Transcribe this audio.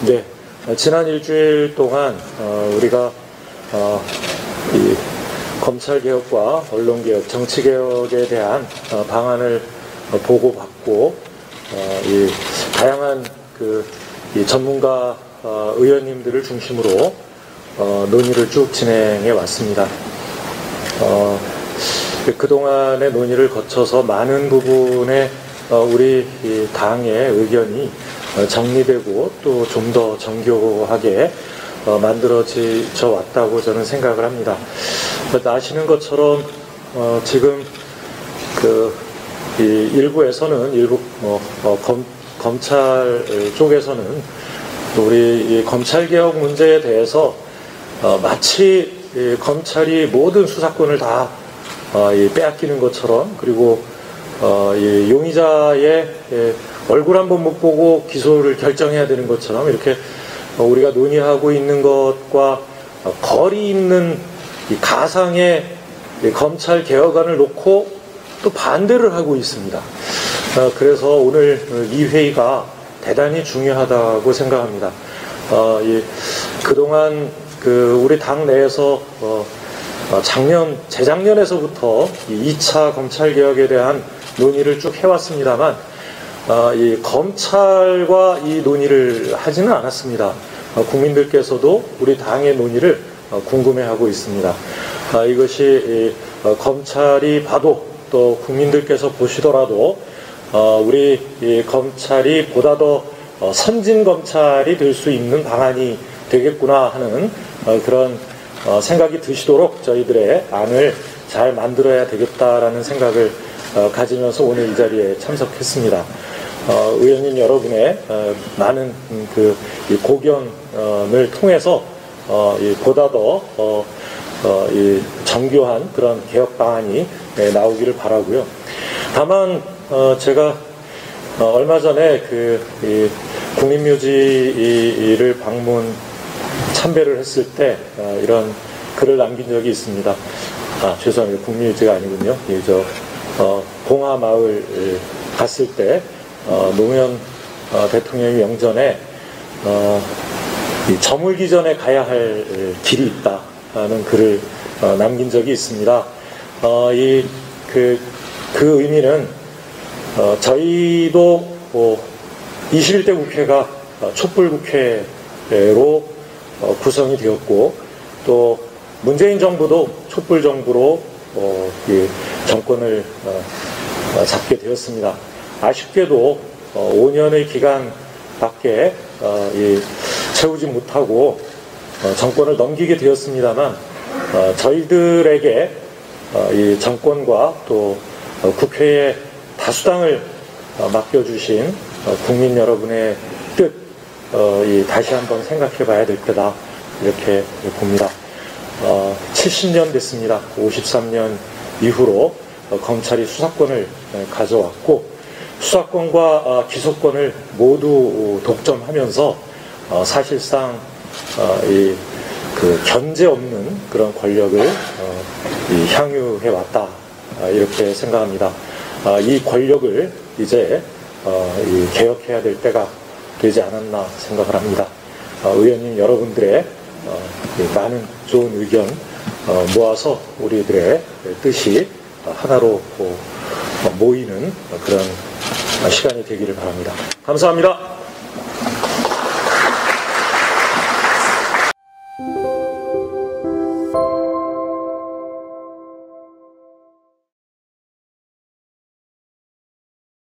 네, 지난 일주일 동안 우리가 이 검찰개혁과 언론개혁, 정치개혁에 대한 방안을 보고받고 이 다양한 이 전문가 의원님들을 중심으로 논의를 쭉 진행해 왔습니다. 그동안의 논의를 거쳐서 많은 부분에 우리 당의 의견이 정리되고 또 좀 더 정교하게 만들어져 왔다고 저는 생각을 합니다. 아시는 것처럼 지금 일부에서는 검찰 쪽에서는 우리 이 검찰개혁 문제에 대해서 마치 검찰이 모든 수사권을 다 빼앗기는 것처럼, 그리고 이 용의자의 얼굴 한 번 못 보고 기소를 결정해야 되는 것처럼 이렇게 우리가 논의하고 있는 것과 거리 있는 이 가상의 검찰 개혁안을 놓고 또 반대를 하고 있습니다. 그래서 오늘 이 회의가 대단히 중요하다고 생각합니다. 그동안 우리 당 내에서 재작년에서부터 2차 검찰개혁에 대한 논의를 쭉 해왔습니다만, 이 검찰과 이 논의를 하지는 않았습니다. 국민들께서도 우리 당의 논의를 궁금해하고 있습니다. 이것이 검찰이 봐도 또 국민들께서 보시더라도 우리 검찰이 보다 더 선진 검찰이 될 수 있는 방안이 되겠구나 하는 그런 생각이 드시도록 저희들의 안을 잘 만들어야 되겠다라는 생각을 가지면서 오늘 이 자리에 참석했습니다. 의원님 여러분의 많은 고견을 통해서 보다 더 정교한 그런 개혁 방안이 나오기를 바라고요. 다만 제가 얼마 전에 국립묘지를 참배를 했을 때 이런 글을 남긴 적이 있습니다. 죄송합니다. 국립묘지가 아니군요. 봉하마을 갔을 때 노무현 대통령이 영전에 저물기 전에 가야 할 길이 있다라는 글을 남긴 적이 있습니다. 그 의미는 저희도 21대 국회가 촛불국회로 구성이 되었고, 또 문재인 정부도 촛불정부로 정권을 잡게 되었습니다. 아쉽게도 5년의 기간밖에 채우지 못하고 정권을 넘기게 되었습니다만, 저희들에게 이 정권과 또 국회의 다수당을 맡겨주신 국민 여러분의 뜻, 다시 한번 생각해 봐야 될 때다, 이렇게 봅니다. 70년 됐습니다. 53년 이후로 검찰이 수사권을 가져왔고, 수사권과 기소권을 모두 독점하면서 사실상 견제 없는 그런 권력을 향유해 왔다, 이렇게 생각합니다. 이 권력을 이제 개혁해야 될 때가 되지 않았나 생각을 합니다. 의원님 여러분들의 많은 좋은 의견 모아서 우리들의 뜻이 하나로 모이는 그런 시간이 되기를 바랍니다. 감사합니다.